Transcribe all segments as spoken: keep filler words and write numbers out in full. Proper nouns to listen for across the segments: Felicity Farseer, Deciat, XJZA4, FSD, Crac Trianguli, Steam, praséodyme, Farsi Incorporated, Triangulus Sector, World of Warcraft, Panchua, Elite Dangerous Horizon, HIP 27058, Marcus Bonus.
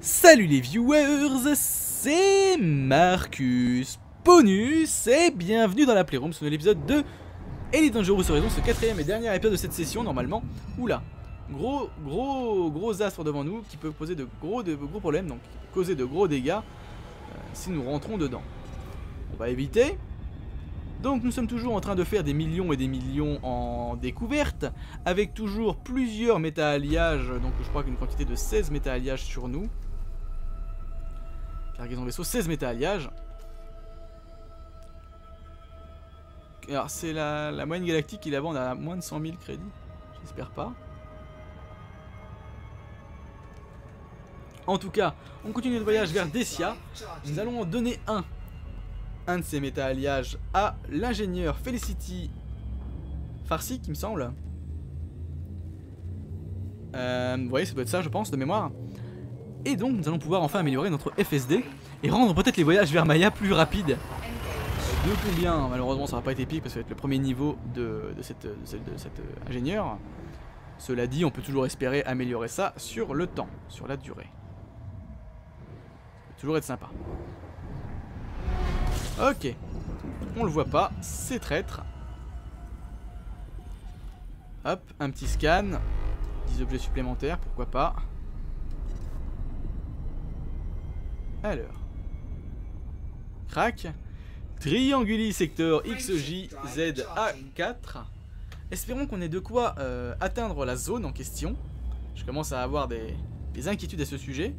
Salut les viewers, c'est Marcus Bonus et bienvenue dans la Playroom sur l'épisode de Elite Dangerous Horizon, ce quatrième et dernier épisode de cette session normalement. Oula, gros gros gros astre devant nous qui peut poser de gros, de gros problèmes, donc causer de gros dégâts euh, si nous rentrons dedans. On va éviter. Donc nous sommes toujours en train de faire des millions et des millions en découverte, avec toujours plusieurs méta-alliages, donc je crois qu'une quantité de seize méta-alliages sur nous. Cargaison vaisseau, seize méta-alliages. Alors c'est la, la moyenne galactique qui la vend à moins de cent mille crédits, j'espère pas. En tout cas, on continue notre voyage vers Deciat, nous allons en donner un. Un de ces méta-alliages à l'ingénieur Felicity Farseer, qui me semble. Euh, vous voyez, ça doit être ça, je pense, de mémoire. Et donc, nous allons pouvoir enfin améliorer notre F S D et rendre peut-être les voyages vers Maya plus rapides. De combien? Malheureusement, ça va pas être épique parce que ça va être le premier niveau de, de cet de cette, euh, ingénieur. Cela dit, on peut toujours espérer améliorer ça sur le temps, sur la durée. Ça peut toujours être sympa. Ok, on le voit pas, c'est traître. Hop, un petit scan. dix objets supplémentaires, pourquoi pas. Alors. Crac Trianguli Sector X J Z A quatre. Espérons qu'on ait de quoi euh, atteindre la zone en question. Je commence à avoir des, des inquiétudes à ce sujet.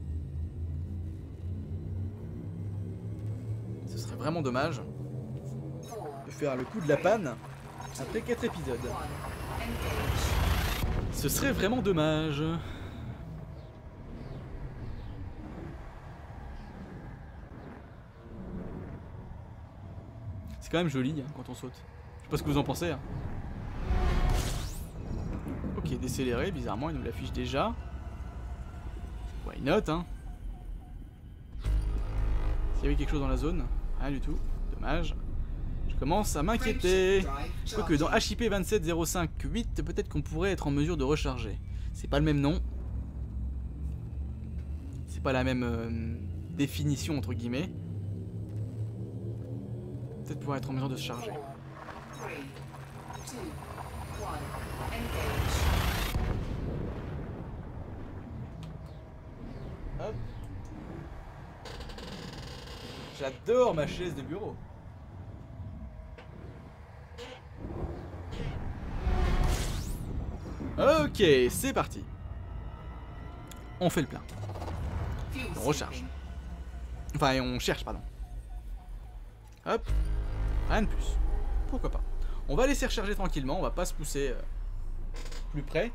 Ce serait vraiment dommage de faire le coup de la panne après quatre épisodes. Ce serait vraiment dommage. C'est quand même joli hein, quand on saute. Je sais pas ce que vous en pensez. Hein. Ok, décéléré, bizarrement, il nous l'affiche déjà. Why not, hein? S'il y avait quelque chose dans la zone. Rien du tout, dommage. Je commence à m'inquiéter. Quoique dans H I P deux sept zéro cinq huit, peut-être qu'on pourrait être en mesure de recharger. C'est pas le même nom. C'est pas la même euh, définition entre guillemets. Peut-être pouvoir être en mesure de se charger. Hop. J'adore ma chaise de bureau. Ok, c'est parti. On fait le plein. On recharge. Enfin, on cherche, pardon. Hop. Rien de plus. Pourquoi pas. On va laisser recharger tranquillement, on va pas se pousser euh, plus près.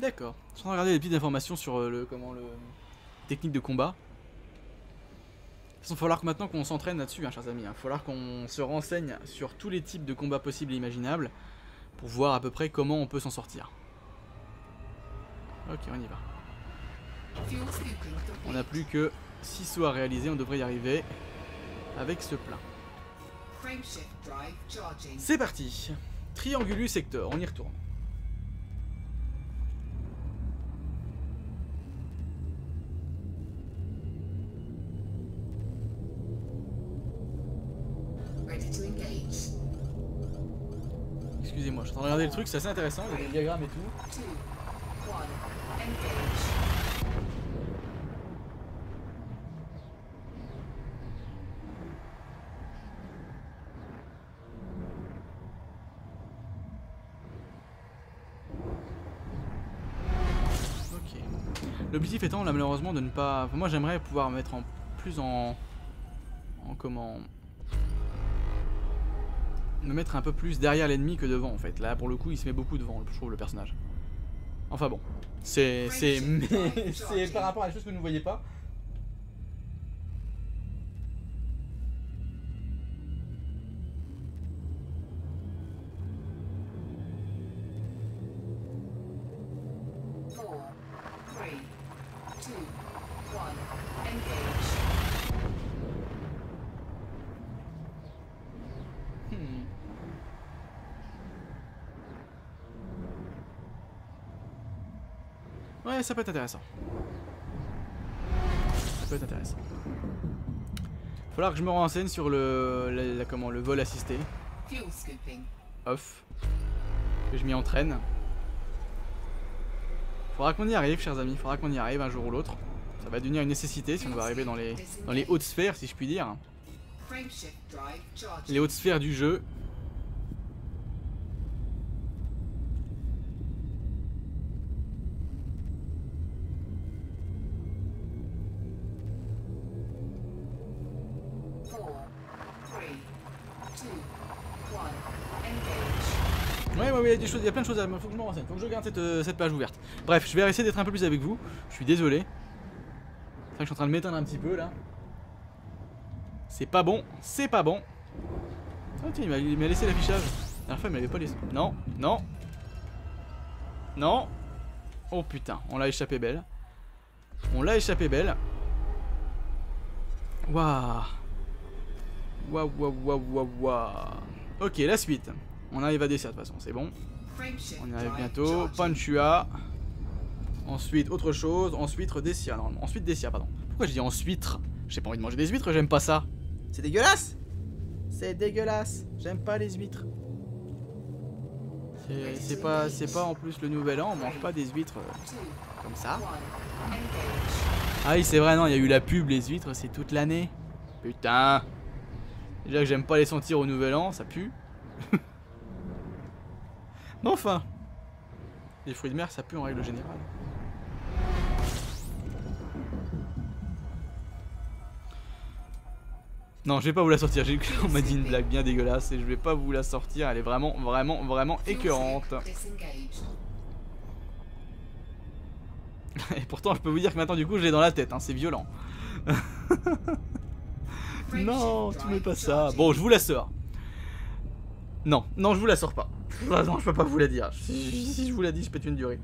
D'accord, je suis en train de regarder les petites informations sur le comment le technique de combat. De toute façon, il va falloir que maintenant qu'on s'entraîne là-dessus, hein, chers amis. Il va falloir qu'on se renseigne sur tous les types de combats possibles et imaginables pour voir à peu près comment on peut s'en sortir. Ok, on y va. On n'a plus que six sauts à réaliser, on devrait y arriver avec ce plein. C'est parti. Triangulus Sector, on y retourne. Excusez-moi, je suis en train de regarder le truc, c'est assez intéressant, il y a des diagrammes et tout. Ok. L'objectif étant là malheureusement de ne pas... Moi j'aimerais pouvoir mettre en plus en... En comment... me mettre un peu plus derrière l'ennemi que devant en fait. Là pour le coup il se met beaucoup devant, je trouve, le personnage. Enfin bon, c'est par rapport à des choses que vous ne voyez pas. Ouais, ça peut être intéressant. Ça peut être intéressant. Il faudra que je me renseigne sur le, la, la, comment, le vol assisté. Off. Que je m'y entraîne. Faudra qu'on y arrive, chers amis. Faudra qu'on y arrive un jour ou l'autre. Ça va devenir une nécessité si on veut arriver dans les, dans les hautes sphères, si je puis dire. Les hautes sphères du jeu. Des choses, il y a plein de choses à me, faut que je me renseigne, faut que je garde cette, cette page ouverte. Bref, je vais essayer d'être un peu plus avec vous, je suis désolé. C'est vrai que je suis en train de m'éteindre un petit peu là. C'est pas bon, c'est pas bon. Oh tiens, il m'a laissé l'affichage. La dernière fois il m'avait pas laissé. Non, non. Non. Oh putain, on l'a échappé belle. On l'a échappé belle. Waouh. Waouh, waouh, waouh, waouh, waouh. Ok, la suite. On arrive à Deciat de toute façon, c'est bon. On y arrive bientôt. Panchua. Ensuite, autre chose. Ensuite, Deciat normalement. Ensuite, Deciat, pardon. Pourquoi je dis ensuite? J'ai pas envie de manger des huîtres, j'aime pas ça. C'est dégueulasse. C'est dégueulasse. J'aime pas les huîtres. C'est pas, pas en plus le nouvel an, on mange pas des huîtres euh, comme ça. Ah oui, c'est vrai, non, il y a eu la pub, les huîtres, c'est toute l'année. Putain. Déjà que j'aime pas les sentir au nouvel an, ça pue. Enfin, les fruits de mer ça pue en règle générale. Non, je vais pas vous la sortir, on m'a dit une blague bien dégueulasse et je vais pas vous la sortir, elle est vraiment vraiment vraiment écœurante. Et pourtant je peux vous dire que maintenant du coup je l'ai dans la tête, hein, c'est violent. Non, tu mets pas ça. Bon, je vous la sors. Non, non, je vous la sors pas. Ah non, je peux pas vous la dire. Si, si je vous la dis, je pète une durée. De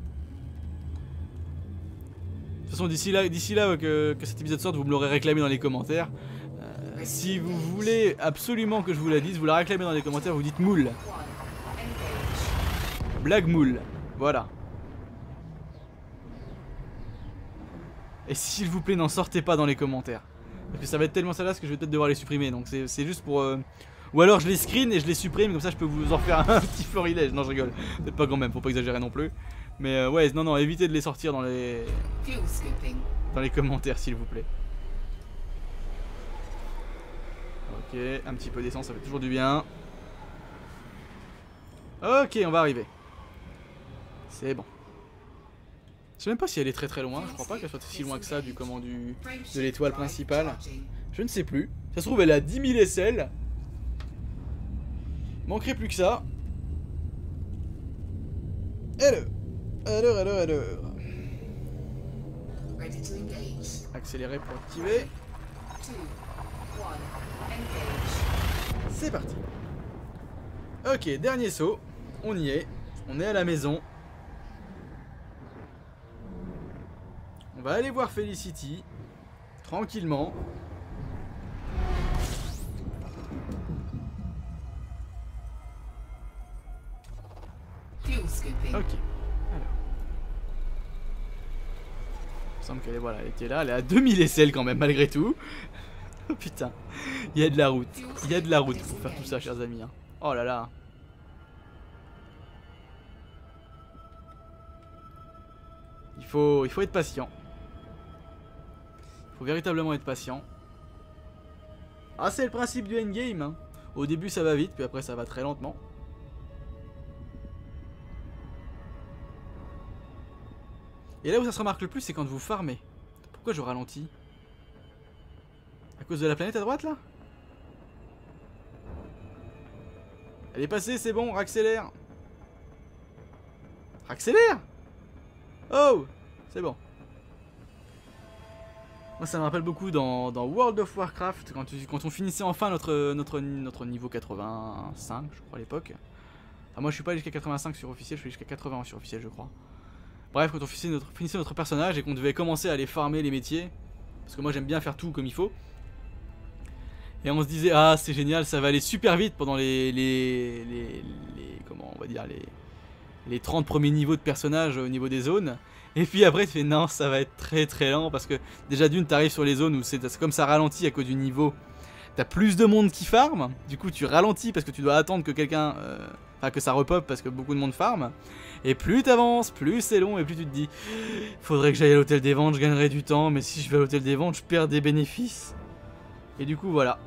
toute façon, d'ici là, d'ici là que, que cet épisode sorte, vous me l'aurez réclamé dans les commentaires. Euh, si vous voulez absolument que je vous la dise, vous la réclamez dans les commentaires, vous dites moule. Blague moule. Voilà. Et s'il vous plaît, n'en sortez pas dans les commentaires. Parce que ça va être tellement salace que je vais peut-être devoir les supprimer. Donc c'est juste pour... Euh, ou alors je les screen et je les supprime, comme ça je peux vous en faire un petit florilège. Non, je rigole, peut-être pas quand même, faut pas exagérer non plus. Mais euh, ouais, non, non, évitez de les sortir dans les, dans les commentaires s'il vous plaît. Ok, un petit peu d'essence, ça fait toujours du bien. Ok, on va arriver. C'est bon. Je sais même pas si elle est très très loin, je crois pas qu'elle soit si loin que ça du comment du de l'étoile principale. Je ne sais plus, ça se trouve elle a dix mille aisselles. Manquerait plus que ça. Hello. Hello, hello, hello. Accélérer pour activer. C'est parti. Ok, dernier saut. On y est. On est à la maison. On va aller voir Felicity. Tranquillement. Ok, alors. Il me semble qu'elle voilà, était là, elle est à deux mille aisselles quand même, malgré tout. Oh putain, il y a de la route, il y a de la route pour faire tout ça, chers amis. Hein. Oh là là. Il faut, il faut être patient. Il faut véritablement être patient. Ah, c'est le principe du endgame. Hein. Au début, ça va vite, puis après, ça va très lentement. Et là où ça se remarque le plus, c'est quand vous farmez. Pourquoi je ralentis? À cause de la planète à droite là? Elle est passée, c'est bon, raccélère. Raccélère. Oh, c'est bon. Moi ça me rappelle beaucoup dans, dans World of Warcraft, quand, tu, quand on finissait enfin notre, notre, notre niveau quatre-vingt-cinq, je crois à l'époque. Enfin moi je suis pas allé jusqu'à quatre-vingt-cinq sur officiel, je suis jusqu'à quatre-vingts sur officiel je crois. Bref, quand on finissait notre, finissait notre personnage et qu'on devait commencer à aller farmer les métiers, parce que moi j'aime bien faire tout comme il faut. Et on se disait, ah c'est génial, ça va aller super vite pendant les, les, les, les comment on va dire, les, les trente premiers niveaux de personnages au niveau des zones. Et puis après tu fais, non ça va être très très lent, parce que déjà d'une t'arrives sur les zones où c'est comme ça ralentit à cause du niveau. T'as plus de monde qui farm, du coup tu ralentis parce que tu dois attendre que quelqu'un, euh, enfin que ça repop parce que beaucoup de monde farm. Et plus t'avances, plus c'est long et plus tu te dis, faudrait que j'aille à l'hôtel des ventes, je gagnerai du temps, mais si je vais à l'hôtel des ventes je perds des bénéfices. Et du coup voilà.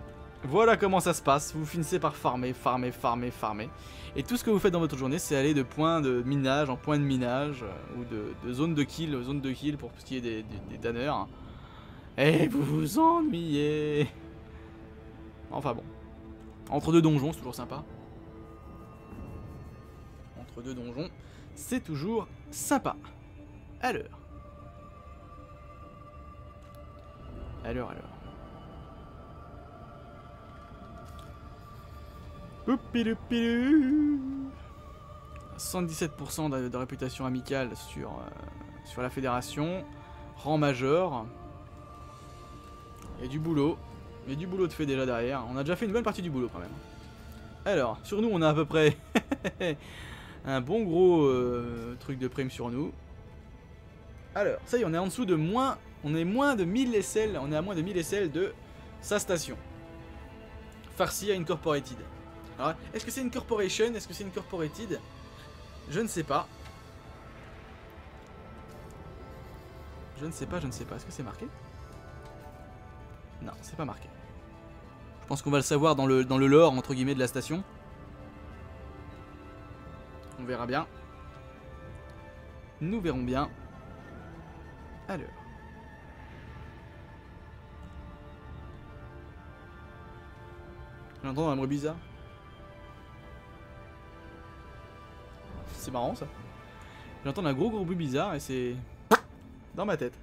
Voilà comment ça se passe, vous finissez par farmer, farmer, farmer, farmer. Et tout ce que vous faites dans votre journée, c'est aller de point de minage en point de minage, euh, ou de, de zone de kill, zone de kill pour ce qui est des, des, des danners. Et vous vous ennuyez. Enfin bon. Entre deux donjons, c'est toujours sympa. Entre deux donjons, c'est toujours sympa. À l'heure. À l'heure, à l'heure. cent dix-sept pour cent de, de réputation amicale sur, euh, sur la fédération. Rang majeur. Il y a du boulot. Il y a du boulot de fait déjà derrière. On a déjà fait une bonne partie du boulot quand même. Alors, sur nous on a à peu près un bon gros euh, truc de prime sur nous. Alors, ça y est, on est en dessous de moins... On est moins de mille aisselles. On est à moins de mille aisselles de sa station. Farsi Incorporated. Alors, est-ce que c'est une corporation? Est-ce que c'est une corporated? Je ne sais pas. Je ne sais pas, je ne sais pas. Est-ce que c'est marqué? Non, c'est pas marqué. Je pense qu'on va le savoir dans le, dans le lore, entre guillemets, de la station. On verra bien. Nous verrons bien. Alors. J'entends un bruit bizarre. C'est marrant ça. J'entends un gros gros bruit bizarre et c'est dans ma tête.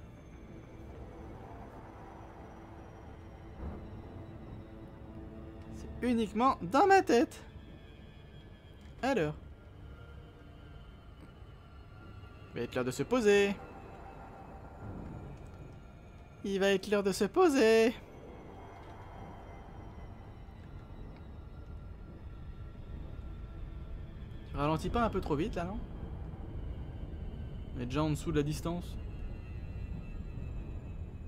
C'est uniquement dans ma tête. Alors. Il va être l'heure de se poser. Il va être l'heure de se poser. Ralentis pas un peu trop vite là, non? On est déjà en dessous de la distance.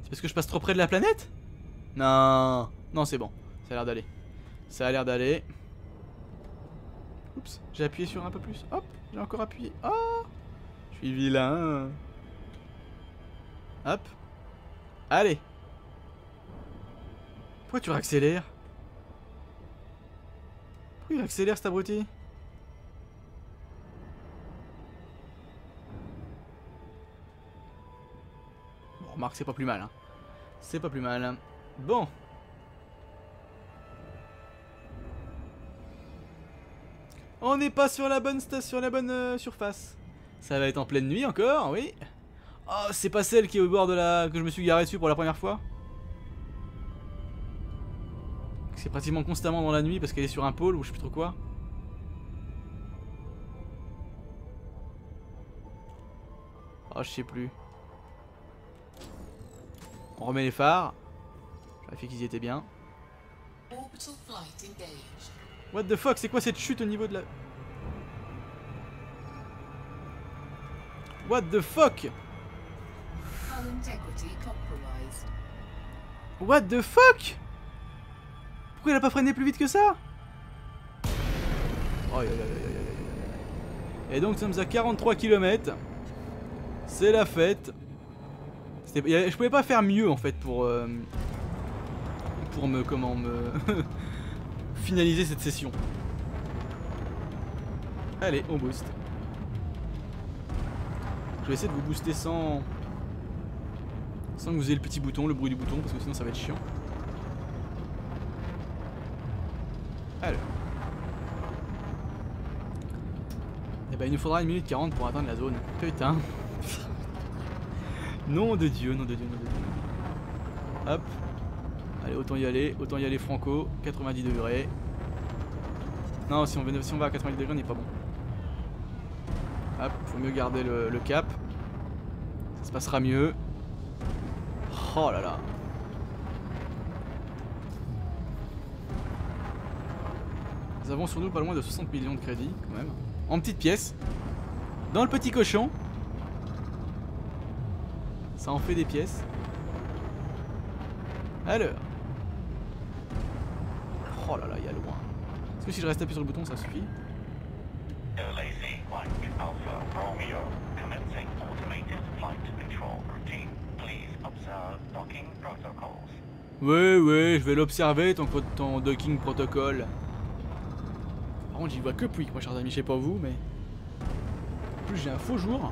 C'est parce que je passe trop près de la planète? Non, non c'est bon, ça a l'air d'aller. Ça a l'air d'aller. Oups, j'ai appuyé sur un peu plus. Hop, j'ai encore appuyé. Oh, je suis vilain. Hop. Allez. Pourquoi tu raccélères? Pourquoi il accélère cet abruti? Remarque, c'est pas plus mal. Hein. C'est pas plus mal. Bon. On n'est pas sur la bonne sur la bonne euh, surface. Ça va être en pleine nuit encore, oui. Oh, c'est pas celle qui est au bord de la... que je me suis garé dessus pour la première fois. C'est pratiquement constamment dans la nuit parce qu'elle est sur un pôle ou je sais plus trop quoi. Oh, je sais plus. On remet les phares. J'avais fait qu'ils y étaient bien. What the fuck, c'est quoi cette chute au niveau de la... What the fuck? What the fuck? Pourquoi il a pas freiné plus vite que ça? Et donc nous sommes à quarante-trois kilomètres. C'est la fête. Je pouvais pas faire mieux en fait pour euh, pour me comment me finaliser cette session. Allez, on booste. Je vais essayer de vous booster sans sans que vous ayez le petit bouton, le bruit du bouton, parce que sinon ça va être chiant. Alors, Bah, il nous faudra une minute quarante pour atteindre la zone. Putain. Nom de Dieu, nom de Dieu, nom de Dieu. Hop. Allez, autant y aller, autant y aller franco. quatre-vingt-dix degrés. Non, si on, si on va à quatre-vingt-dix degrés, on n'est pas bon. Hop, faut mieux garder le, le cap. Ça se passera mieux. Oh là là. Nous avons sur nous pas loin de soixante millions de crédits, quand même. En petites pièces. Dans le petit cochon. Ça en fait des pièces. Alors. Oh là là, il y a loin. Est-ce que si je reste appuyé sur le bouton, ça suffit? Oui, oui, je vais l'observer ton, ton docking protocole. Par contre, j'y vois que Pouic, moi, chers amis, je sais pas vous, mais. En plus, j'ai un faux jour.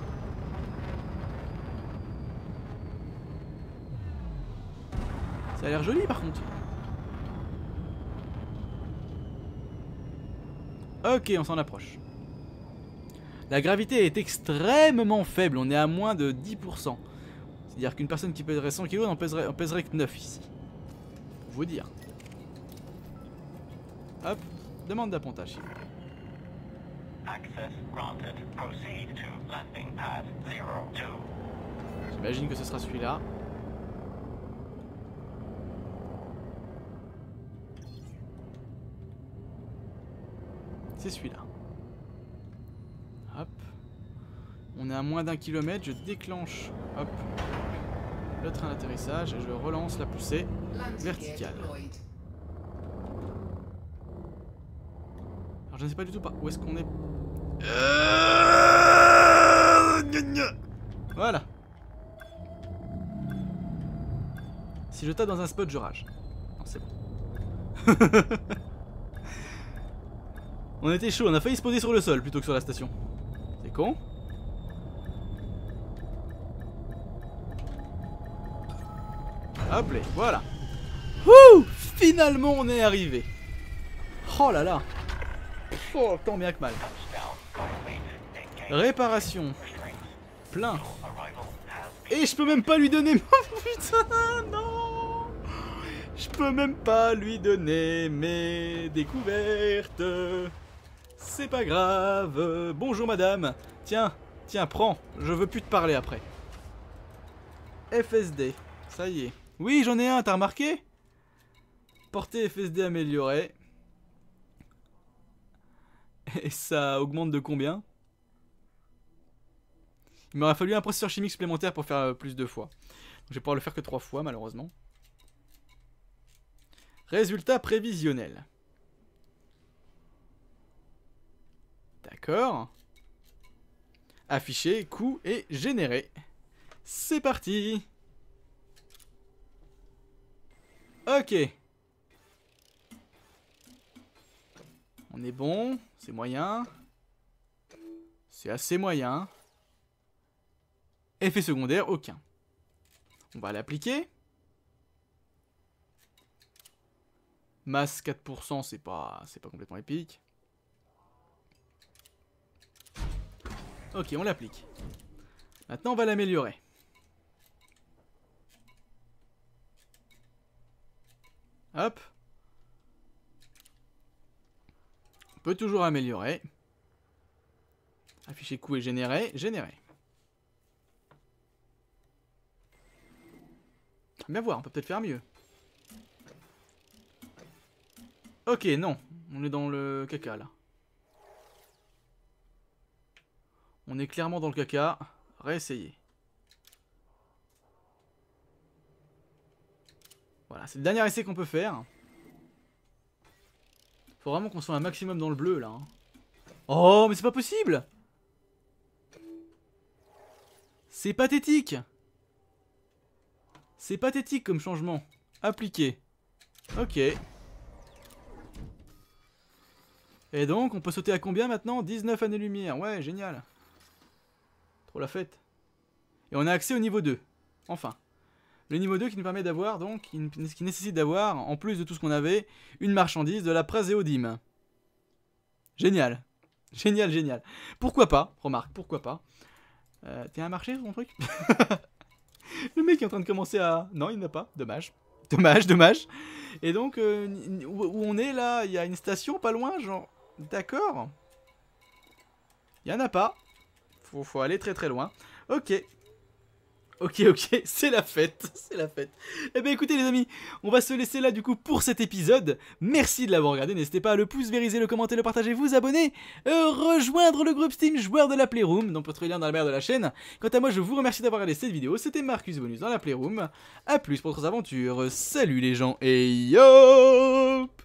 Ça a l'air joli par contre. Ok, on s'en approche. La gravité est extrêmement faible, on est à moins de dix pour cent. C'est-à-dire qu'une personne qui pèserait cent kilos n'en pèserait, en pèserait que neuf ici. Pour vous dire. Hop, demande d'appontage. J'imagine que ce sera celui-là. C'est celui-là. Hop. On est à moins d'un kilomètre. Je déclenche. Hop. Le train d'atterrissage et je relance la poussée verticale. Alors je ne sais pas du tout pas où est-ce qu'on est. Voilà. Si je tape dans un spot, je rage. Non, c'est bon. On était chaud, on a failli se poser sur le sol plutôt que sur la station. C'est con. Hop là, voilà. Wouh! Finalement on est arrivé. Oh là là. Oh, tant bien que mal. Réparation. Plein. Et je peux même pas lui donner... Putain, non! Je peux même pas lui donner mes découvertes. C'est pas grave. Bonjour madame. Tiens, tiens, prends. Je veux plus te parler après. F S D. Ça y est. Oui, j'en ai un, t'as remarqué? Portée F S D améliorée. Et ça augmente de combien? Il m'aurait fallu un processeur chimique supplémentaire pour faire plus de fois. Donc, je vais pouvoir le faire que trois fois, malheureusement. Résultat prévisionnel. D'accord. Affiché, coût et généré. C'est parti. Ok. On est bon. C'est moyen. C'est assez moyen. Effet secondaire, aucun. On va l'appliquer. Masse quatre pour cent, c'est pas, c'est pas complètement épique. Ok, on l'applique. Maintenant, on va l'améliorer. Hop. On peut toujours améliorer. Afficher coût et générer. Générer. Bien voir, on peut peut-être faire mieux. Ok, non. On est dans le caca, là. On est clairement dans le caca. Réessayer. Voilà, c'est le dernier essai qu'on peut faire. Faut vraiment qu'on soit un maximum dans le bleu, là. Hein. Oh, mais c'est pas possible! C'est pathétique! C'est pathétique comme changement. Appliqué. Ok. Et donc, on peut sauter à combien maintenant? dix-neuf années-lumière. Ouais, génial. Trop la fête. Et on a accès au niveau deux. Enfin. Le niveau deux qui nous permet d'avoir, donc, qui nécessite d'avoir, en plus de tout ce qu'on avait, une marchandise, de la praséodyme. Génial. Génial, génial. Pourquoi pas, remarque, pourquoi pas. Euh, T'es un marché sur ton truc? Le mec est en train de commencer à... Non, il n'a pas, dommage. Dommage, dommage. Et donc, euh, où on est là, il y a une station pas loin, genre... D'accord. Il n'y en a pas. Faut, faut aller très très loin. Ok. Ok, ok, c'est la fête, c'est la fête. Eh bien écoutez les amis, on va se laisser là du coup pour cet épisode. Merci de l'avoir regardé, n'hésitez pas à le pouce, vériser, le commenter, le partager, vous abonner, euh, rejoindre le groupe Steam Joueurs de la Playroom, donc votre lien dans la barre de la chaîne. Quant à moi, je vous remercie d'avoir regardé cette vidéo, c'était Marcus Bonus dans la Playroom. A plus pour d'autres aventures, salut les gens et yo.